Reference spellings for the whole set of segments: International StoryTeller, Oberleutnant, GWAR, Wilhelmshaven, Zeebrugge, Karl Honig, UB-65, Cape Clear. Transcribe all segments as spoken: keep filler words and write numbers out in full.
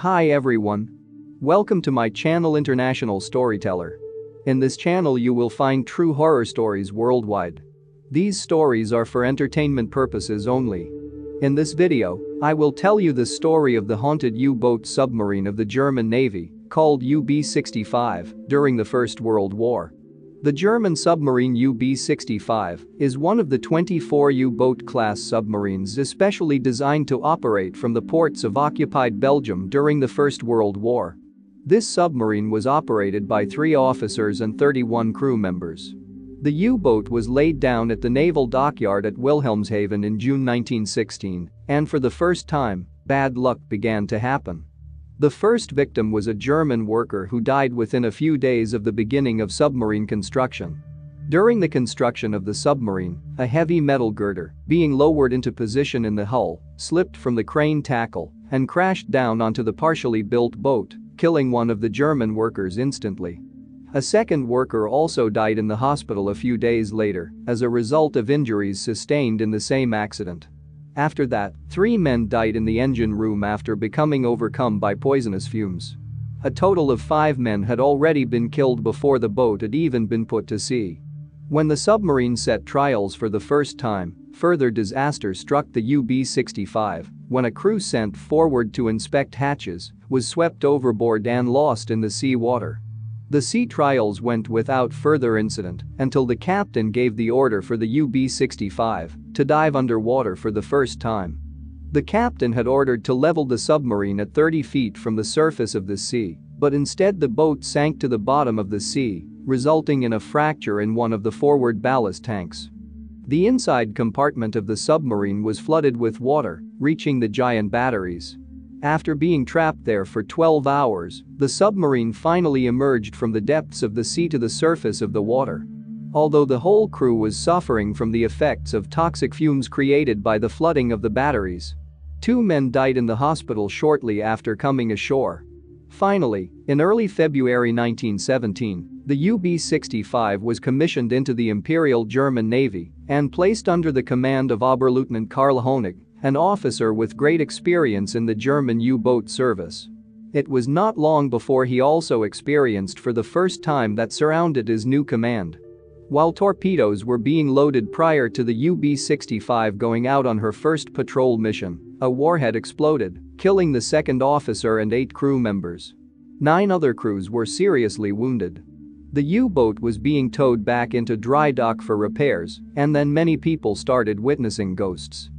Hi everyone. Welcome to my channel International Storyteller. In this channel you will find true horror stories worldwide. These stories are for entertainment purposes only. In this video, I will tell you the story of the haunted U-boat submarine of the German Navy called U B sixty-five during the First World War. The German submarine U B sixty-five is one of the twenty-four U-boat class submarines especially designed to operate from the ports of occupied Belgium during the First World War. This submarine was operated by three officers and thirty-one crew members. The U-boat was laid down at the naval dockyard at Wilhelmshaven in June nineteen sixteen, and for the first time, bad luck began to happen. The first victim was a German worker who died within a few days of the beginning of submarine construction. During the construction of the submarine, a heavy metal girder, being lowered into position in the hull, slipped from the crane tackle and crashed down onto the partially built boat, killing one of the German workers instantly. A second worker also died in the hospital a few days later as a result of injuries sustained in the same accident. After that, three men died in the engine room after becoming overcome by poisonous fumes. A total of five men had already been killed before the boat had even been put to sea. When the submarine set trials for the first time, further disaster struck the U B sixty-five when a crew sent forward to inspect hatches was swept overboard and lost in the sea water. The sea trials went without further incident until the captain gave the order for the U B sixty-five to dive underwater for the first time. The captain had ordered to level the submarine at thirty feet from the surface of the sea, but instead the boat sank to the bottom of the sea, resulting in a fracture in one of the forward ballast tanks. The inside compartment of the submarine was flooded with water, reaching the giant batteries. After being trapped there for twelve hours, the submarine finally emerged from the depths of the sea to the surface of the water. Although the whole crew was suffering from the effects of toxic fumes created by the flooding of the batteries, two men died in the hospital shortly after coming ashore. Finally, in early February nineteen seventeen, the U B sixty-five was commissioned into the Imperial German Navy and placed under the command of Oberleutnant Karl Honig, an officer with great experience in the German U-boat service. It was not long before he also experienced for the first time that surrounded his new command. While torpedoes were being loaded prior to the U B sixty-five going out on her first patrol mission, a warhead exploded, killing the second officer and eight crew members. Nine other crews were seriously wounded. The U-boat was being towed back into dry dock for repairs, and then many people started witnessing ghosts.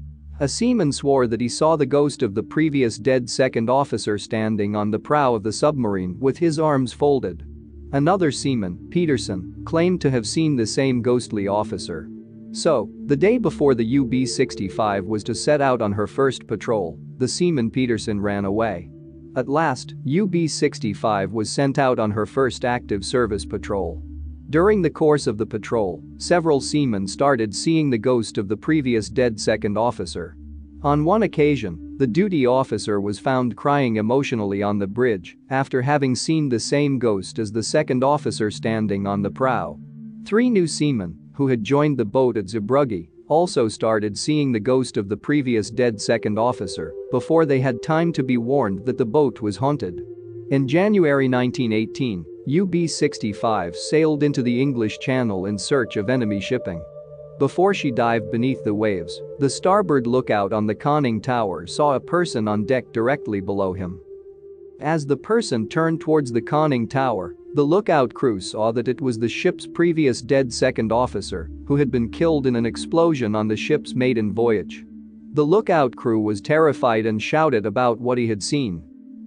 A seaman swore that he saw the ghost of the previous dead second officer standing on the prow of the submarine with his arms folded. Another seaman, Peterson, claimed to have seen the same ghostly officer. So, the day before the U B sixty-five was to set out on her first patrol, the seaman Peterson ran away. At last, U B sixty-five was sent out on her first active service patrol. During the course of the patrol, several seamen started seeing the ghost of the previous dead second officer. On one occasion, the duty officer was found crying emotionally on the bridge after having seen the same ghost as the second officer standing on the prow. Three new seamen, who had joined the boat at Zeebrugge, also started seeing the ghost of the previous dead second officer before they had time to be warned that the boat was haunted. In January nineteen eighteen, U B sixty-five sailed into the English Channel in search of enemy shipping. Before she dived beneath the waves, the starboard lookout on the conning tower saw a person on deck directly below him. As the person turned towards the conning tower, the lookout crew saw that it was the ship's previous dead second officer, who had been killed in an explosion on the ship's maiden voyage. The lookout crew was terrified and shouted about what he had seen.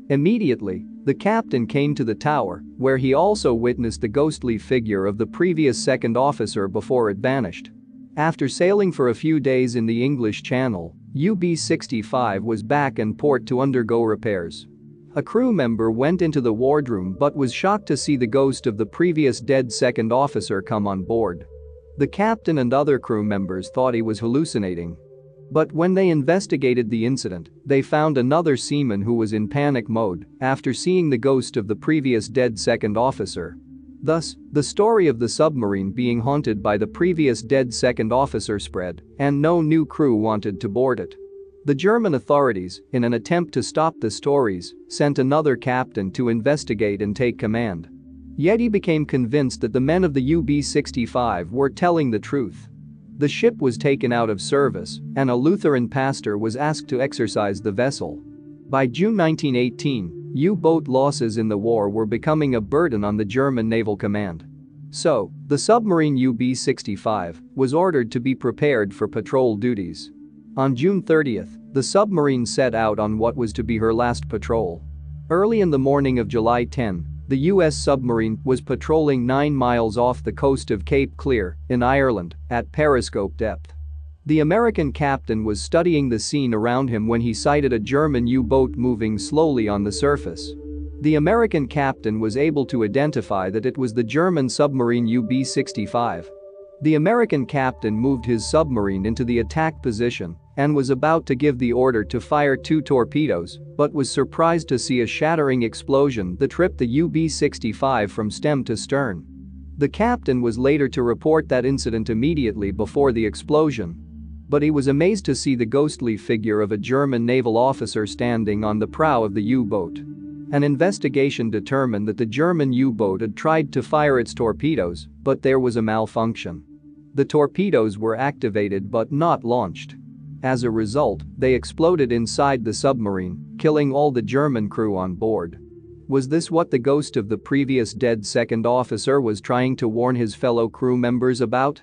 Immediately, the captain came to the tower, where he also witnessed the ghostly figure of the previous second officer before it vanished. After sailing for a few days in the English Channel, U B sixty-five was back in port to undergo repairs. A crew member went into the wardroom but was shocked to see the ghost of the previous dead second officer come on board. The captain and other crew members thought he was hallucinating. But when they investigated the incident, they found another seaman who was in panic mode after seeing the ghost of the previous dead second officer. Thus, the story of the submarine being haunted by the previous dead second officer spread, and no new crew wanted to board it. The German authorities, in an attempt to stop the stories, sent another captain to investigate and take command. Yet he became convinced that the men of the U B sixty-five were telling the truth. The ship was taken out of service, and a Lutheran pastor was asked to exorcise the vessel. By June nineteen eighteen, U-boat losses in the war were becoming a burden on the German naval command. So, the submarine U B sixty-five was ordered to be prepared for patrol duties. On June thirtieth, the submarine set out on what was to be her last patrol. Early in the morning of July tenth, the U S submarine was patrolling nine miles off the coast of Cape Clear, in Ireland, at periscope depth. The American captain was studying the scene around him when he sighted a German U-boat moving slowly on the surface. The American captain was able to identify that it was the German submarine U B sixty-five. The American captain moved his submarine into the attack position and was about to give the order to fire two torpedoes, but was surprised to see a shattering explosion that ripped the U B sixty-five from stem to stern. The captain was later to report that incident immediately before the explosion. But he was amazed to see the ghostly figure of a German naval officer standing on the prow of the U-boat. An investigation determined that the German U-boat had tried to fire its torpedoes, but there was a malfunction. The torpedoes were activated but not launched. As a result, they exploded inside the submarine, killing all the German crew on board. Was this what the ghost of the previous dead second officer was trying to warn his fellow crew members about?